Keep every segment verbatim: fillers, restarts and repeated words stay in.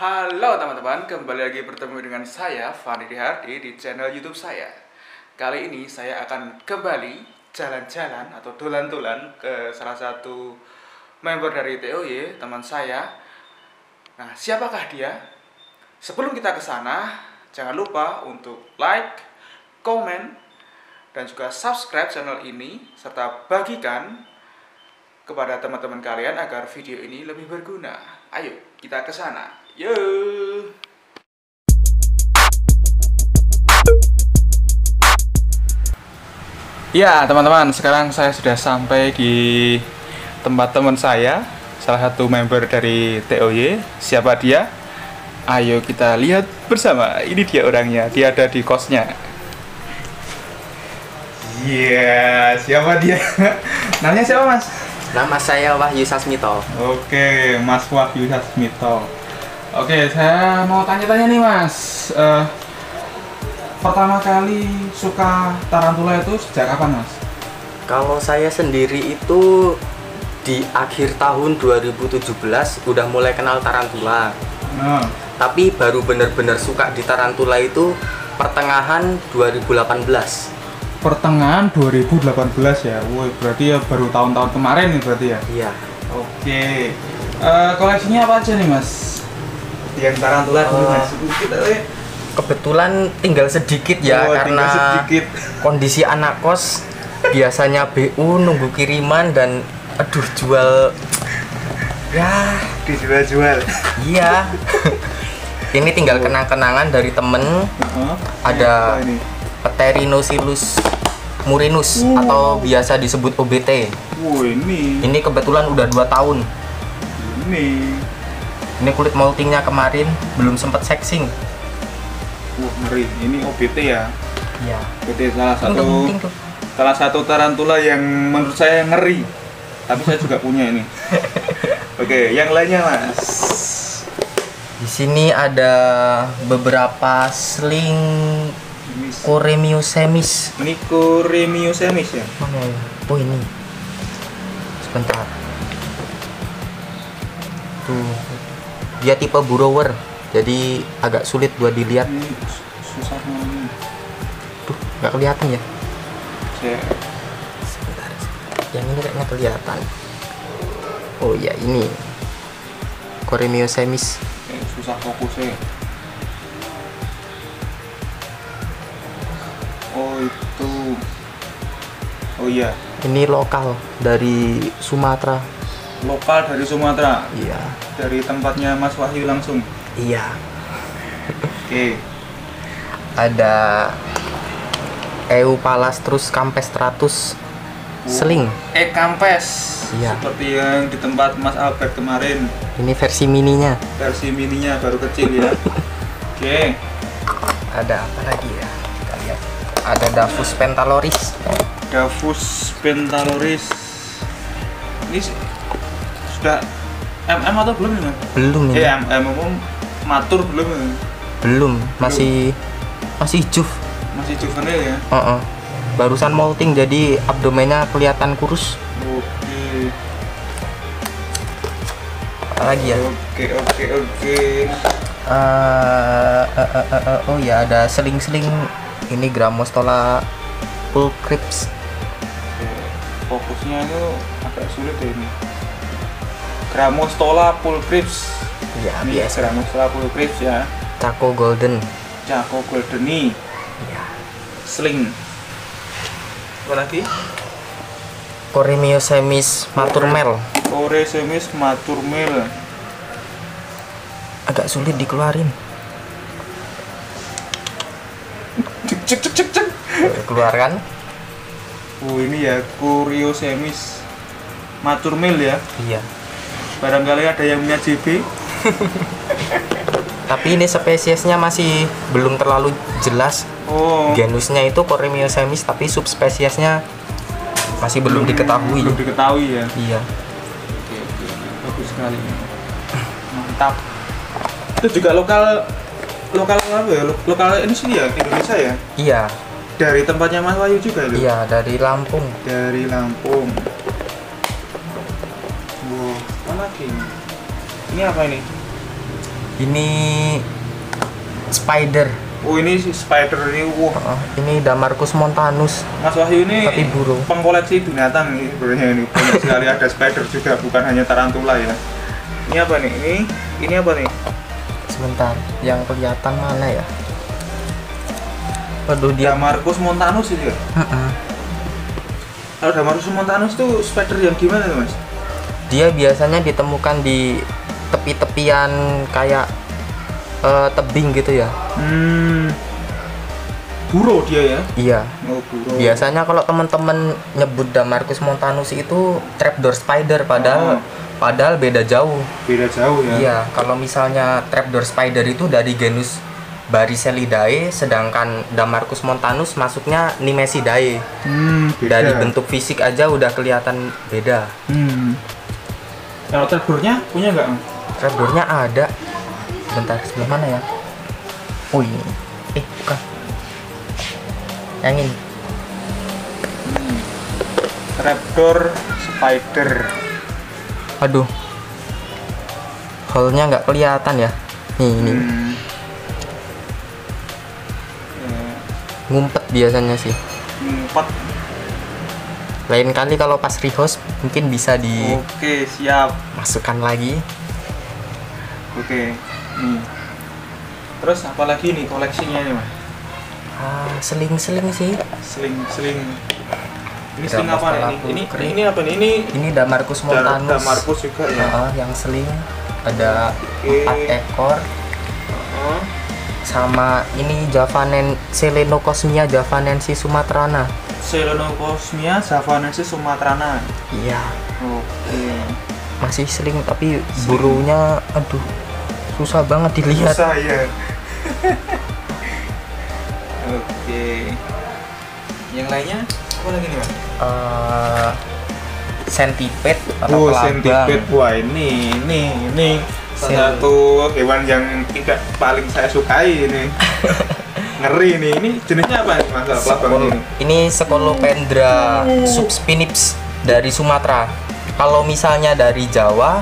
Halo teman-teman, kembali lagi bertemu dengan saya Fany Rihardi di channel YouTube saya. Kali ini saya akan kembali jalan-jalan atau dolan-dolan ke salah satu member dari T O Y, teman saya. Nah, siapakah dia? Sebelum kita ke sana, jangan lupa untuk like, komen, dan juga subscribe channel ini serta bagikan kepada teman-teman kalian agar video ini lebih berguna. Ayo, kita ke sana. Yo. Ya teman-teman, sekarang saya sudah sampai di tempat teman saya, salah satu member dari T O Y. Siapa dia? Ayo kita lihat bersama. Ini dia orangnya, dia ada di kosnya. Iya, yeah, siapa dia? Namanya siapa mas? Nama saya Wahyu Sasmito. Oke, mas Wahyu Sasmito. Oke, saya mau tanya-tanya nih mas, uh, pertama kali suka tarantula itu sejak kapan mas? Kalau saya sendiri itu di akhir tahun dua ribu tujuh belas udah mulai kenal tarantula. hmm. Tapi baru bener-bener suka di tarantula itu pertengahan dua ribu delapan belas. Pertengahan dua ribu delapan belas ya? Woi, berarti ya baru tahun-tahun kemarin nih berarti ya? Iya. Oke, uh, koleksinya apa aja nih mas? Yang tarantula dulu uh, mas, kebetulan tinggal sedikit ya. Oh, karena sedikit. Kondisi anak kos biasanya B U nunggu kiriman dan aduh jual ya dijual-jual. Iya. Ini tinggal kenang-kenangan dari temen. Uh-huh. Ada Terinosilus murinus uh. atau biasa disebut O B T. Uh, ini. ini kebetulan udah dua tahun ini. Ini kulit moltingnya kemarin belum sempat sexing. Wah, ngeri. Ini O B T ya? Iya. O B T salah satu ting, ting, ting. salah satu tarantula yang menurut saya ngeri. Tapi saya juga punya ini. Oke, yang lainnya mas. Di sini ada beberapa sling Koremius semis. Ini Koremius semis ya? Mana ya? Oh ini. Sebentar. Tuh. Dia tipe burrower, jadi agak sulit buat dilihat. Susah ini. Tuh, nggak kelihatan ya? Sebentar, yang ini kayaknya kelihatan. Oh ya, ini Koremius semis. Susah fokusnya. Oh itu. Oh iya. Ini lokal dari Sumatera. Lokal dari Sumatera. Iya. Dari tempatnya Mas Wahyu langsung. Iya. Oke. Okay. Ada Eupalas terus Kampes seratus seling. Eh Kampes. Iya. Seperti yang di tempat Mas Albert kemarin. Ini versi mininya. Versi mininya baru kecil ya. Oke. Okay. Ada apa lagi ya? Kita lihat. Ada Davus pentaloris. Davus pentaloris. Ini sudah M M atau belum ya? Belum ya. Iya, M M matur belum ya? Belum, masih masih juf. Masih juvenil ya? Uh-uh. Barusan molting jadi abdomennya kelihatan kurus. Oke. Apa lagi ya? Oke, oke, oke. Uh, uh, uh, uh, uh, oh ya, ada seling-seling ini Grammostola pulchripes. Fokusnya itu agak sulit ya ini. Grammostola pulchripes. Ya, biasa Grammostola pulchripes ya. Caco golden. Caco goldeni. Ya. Sling. Apa lagi? Koremius semis matur male. Koremius semis matur male. Agak sulit dikeluarin. Cek cek cek cek cek. Keluarkan. Oh, ini ya Koremius semis matur male ya. Iya. Barangkali ada yang punya J B. Tapi ini spesiesnya masih belum terlalu jelas. Oh. Genusnya itu Koremius semis, tapi subspesiesnya masih belum, belum diketahui. Belum diketahui ya. Iya. Oke, oke, bagus sekali. Mantap. Itu juga lokal lokal apa ya? Lokal ini sih ya, Indonesia ya? Iya. Dari tempatnya Mas Wahyu juga loh. Iya, dari Lampung. Dari Lampung. Ini apa ini? Ini spider. Oh, ini spider ini. Wah. Uh, ini Damarchus montanus. Mas Wahyu ini tapi burung. Pengkoleksi binatang ini sebenarnya ini. Banyak sekali ada spider juga, bukan hanya tarantula ya. Ini apa nih? Ini ini apa nih? Sebentar, yang kelihatan mana ya? Waduh, dia Damarchus montanus itu ya? Uh-uh. Kalau Damarchus montanus itu spider yang gimana tuh, Mas? Dia biasanya ditemukan di tepi-tepian kayak uh, tebing gitu ya. Hmm. Burung dia ya? Iya. Oh, burung. Biasanya kalau teman-teman nyebut Damarchus montanus itu trapdoor spider, padahal oh. Padahal beda jauh. Beda jauh ya. Iya, kalau misalnya trapdoor spider itu dari genus Barisalidae, sedangkan Damarchus montanus masuknya Nemesiidae. Hmm, dari bentuk fisik aja udah kelihatan beda. Hmm. Kalau trapdoornya punya nggak? Trapdoornya ada. Bentar, sebelah mana ya? Oh ini. Eh, bukan. Yang ini. Hmm. Trapdoor spider. Aduh, hole-nya nggak kelihatan ya. Nih, ini hmm. ngumpet biasanya sih. Ngumpet. Lain kali kalau pas rehost mungkin bisa di. Oke, siap. Masukkan lagi. Oke. Nih. Terus apa lagi nih koleksinya nih, Mas? Ah, seling-seling sih. Seling-seling. Ini seling apa nih? Ini, ini ini apa nih? Ini ini Damarchus montanus. Damarchus juga ya. Uh, yang seling ada okay. empat ekor. Uh-huh. Sama ini javanen Selenocosmia javanensis sumatrana. Selenocosmia javanensis sumatrana. Iya. Oke. Okay. Masih seling tapi seling. Burunya aduh susah banget dilihat. Susah ya. Oke. Okay. Yang lainnya? Apa lagi nih, Mas? Uh, centipede atau oh, centipede. Wah, ini ini ini salah satu hewan yang tidak paling saya sukai ini. Ngeri nih. Ini jenisnya apa nih, Mas? Pelabang ini. Ini Scolopendra oh. subspinipes dari Sumatera. Kalau misalnya dari Jawa,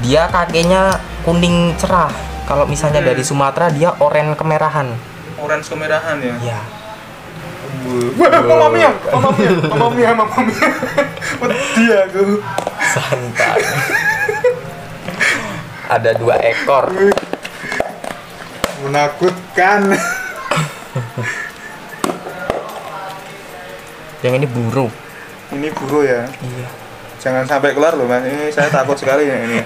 dia kakeknya kuning cerah. Kalau misalnya hmm. dari Sumatera, dia oranye kemerahan. Oranye kemerahan ya. Iya. Wah, mamamia, mamamia, mamamia, mamamia. Pedih aku. Santai. Ada dua ekor. Menakutkan. Yang ini buru. Ini buru ya. Iya. Jangan sampai keluar loh, Mas. Ini saya takut sekali ya ini.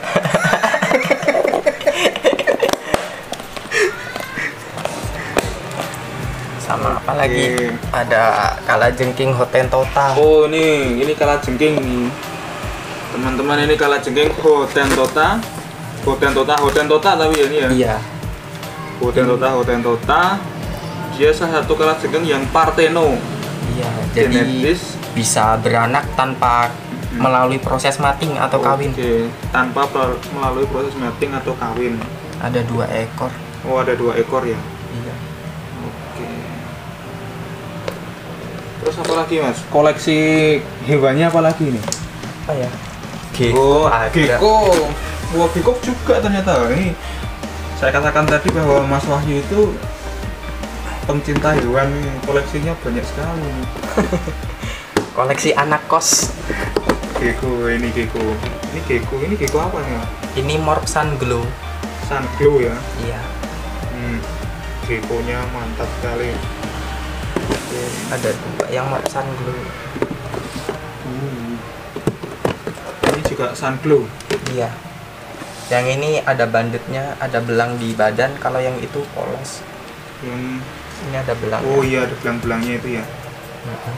Sama apa lagi? Oke. Ada kalajengking Hottentotta. Oh, ini ini kalajengking nih. Teman-teman, ini kalajengking Hottentotta. Hottentotta, Hottentotta tapi ya ini ya. Iya. Hottentotta, Hottentotta. Dia salah satu kalajengking yang parteno. Iya, jadi genetis. Bisa beranak tanpa hmm. melalui proses mating atau Oke. kawin. Tanpa melalui proses mating atau kawin. Ada dua ekor. Oh, ada dua ekor ya. Iya. Terus apa lagi, Mas? Koleksi hewannya apa lagi nih? Apa ya? Gecko. Gecko. Wah, Gecko juga ternyata. Ini saya katakan tadi bahwa Mas Wahyu itu pencinta hewan, koleksinya banyak sekali. Koleksi anak kos. Gecko, ini Gecko. Ini Gecko, ini Gecko apa nih? Ini Morph Sun Glow. Sun Glow ya? Iya. Hmm. Gecko-nya mantap sekali. Ada dua yang Morph Sun Glow. Hmm. Ini juga Sun Glow. Iya. Yang ini ada bandetnya, ada belang di badan. Kalau yang itu polos. Yang ini ada belang. Oh iya, ada belang-belangnya itu ya. Uh-huh.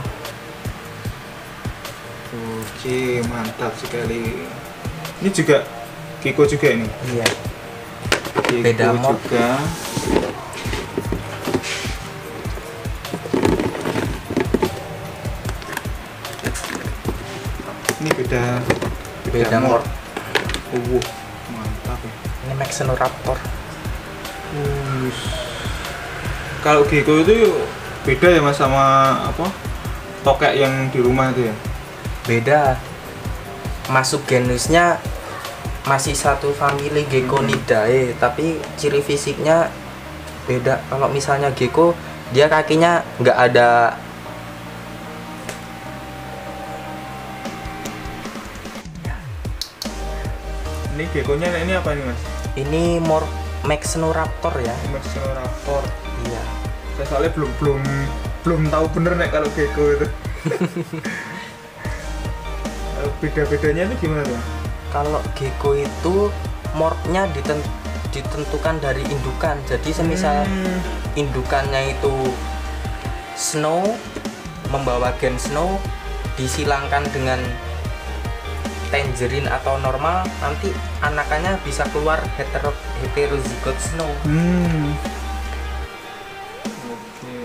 Oke, mantap sekali. Ini juga Gecko juga ini. Iya. Gecko beda morph juga. Beda beda morph. Oh, mantap ya. Ini Maxnoraptor. Uh, kalau Gecko itu beda ya, Mas, sama apa? Tokay yang di rumah itu ya? Beda. Masuk genusnya masih satu famili Gekkonidae, hmm. tapi ciri fisiknya beda. Kalau misalnya gecko, dia kakinya nggak ada ini. Geckonya ini apa ini, Mas? Ini morph Maxnoraptor ya. Maxnoraptor. Iya. Saya soalnya belum belum belum tahu bener nih kalau gecko itu. Beda-bedanya itu gimana tuh? Kalau gecko itu morphnya ditentu ditentukan dari indukan. Jadi semisal hmm. indukannya itu snow, membawa gen snow, disilangkan dengan tangerine atau normal, nanti anakannya bisa keluar hetero heterozygote snow. Hmm. Oke.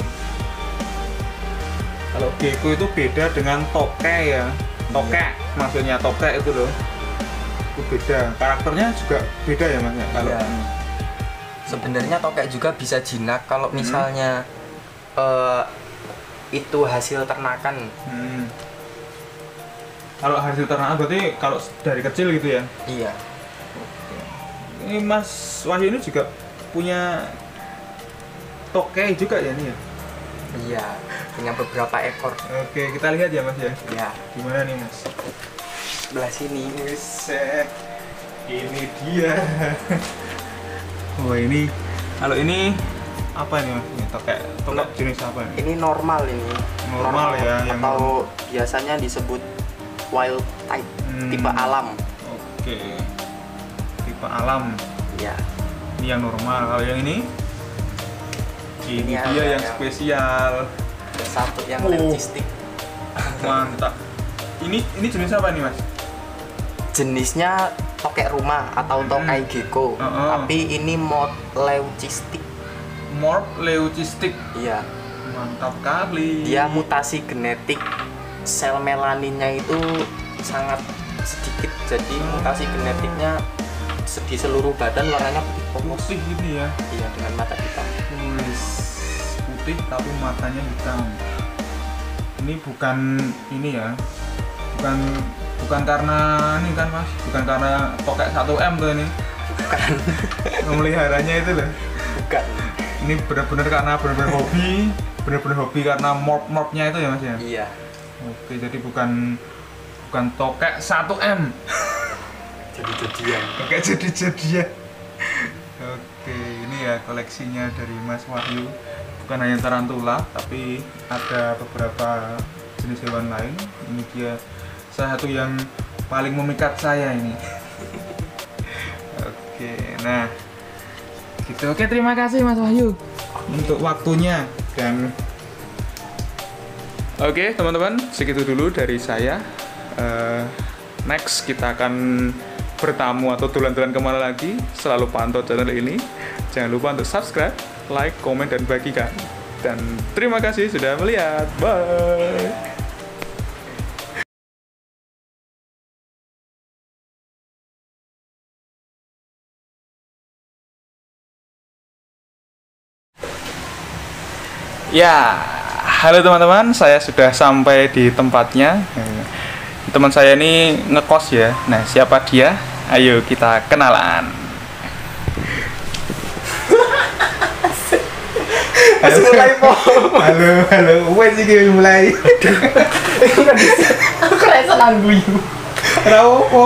Kalau gecko itu beda dengan tokay ya. Tokay, hmm. maksudnya tokay itu loh. Beda, karakternya juga beda ya Mas ya? Kalau ya. Sebenarnya tokay juga bisa jinak kalau hmm. misalnya uh, itu hasil ternakan. Hmm. Kalau hasil ternakan berarti kalau dari kecil gitu ya? Iya. Oke. Ini Mas Wahyu ini juga punya tokay juga ya nih ya? Iya, punya beberapa ekor. Oke, kita lihat ya Mas ya. Iya. Gimana nih Mas? Sebelah sini, Buset. Ini dia. Wah, oh, ini kalau ini apa ini Mas? Ini tokay, tokay jenis apa ini? Ini normal ini. Normal, normal ya, atau yang biasanya disebut wild type, hmm. tipe alam. Oke. Okay. Tipe alam. Iya. Ini yang normal. Kalau yang ini ini, ini dia yang, yang spesial. Satu yang oh. leucistic. Mantap. Ini ini jenis apa nih Mas? Jenisnya tokay rumah atau tokay gecko, uh -uh. tapi ini morph leucistic. Morph leucistic. Iya. Mantap kali. Dia mutasi genetik, sel melaninnya itu sangat sedikit, jadi hmm. mutasi genetiknya di seluruh badan warnanya putih-putih ini ya. Iya, dengan mata hitam. Tulis putih tapi matanya hitam. Ini bukan ini ya. bukan bukan karena ini kan Mas, bukan karena tokay satu M tuh ini, bukan memeliharanya itu loh, bukan. Ini benar-benar karena benar-benar hobi, benar-benar hobi karena morph-morphnya itu ya Mas ya. Iya. Oke, jadi bukan bukan tokay satu M. Jadi jadian. Oke, jadi jadian. Oke, ini ya koleksinya dari Mas Wahyu. Bukan hanya tarantula, tapi ada beberapa jenis hewan lain. Ini dia salah satu yang paling memikat saya ini. Oke, nah gitu. Oke, terima kasih Mas Wahyu untuk waktunya dan oke teman-teman, segitu dulu dari saya. uh, next kita akan bertamu atau dolan-dolan kemana lagi. Selalu pantau channel ini, jangan lupa untuk subscribe, like, komen, dan bagikan. Dan terima kasih sudah melihat. Bye. Ya, halo teman-teman, saya sudah sampai di tempatnya. Teman saya ini ngekos ya. Nah, siapa dia? Ayo kita kenalan. Halo, halo, halo. Wes iki mulai. Keren senang guyu. Kenapa?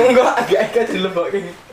Enggak, agak-agak dilebokke.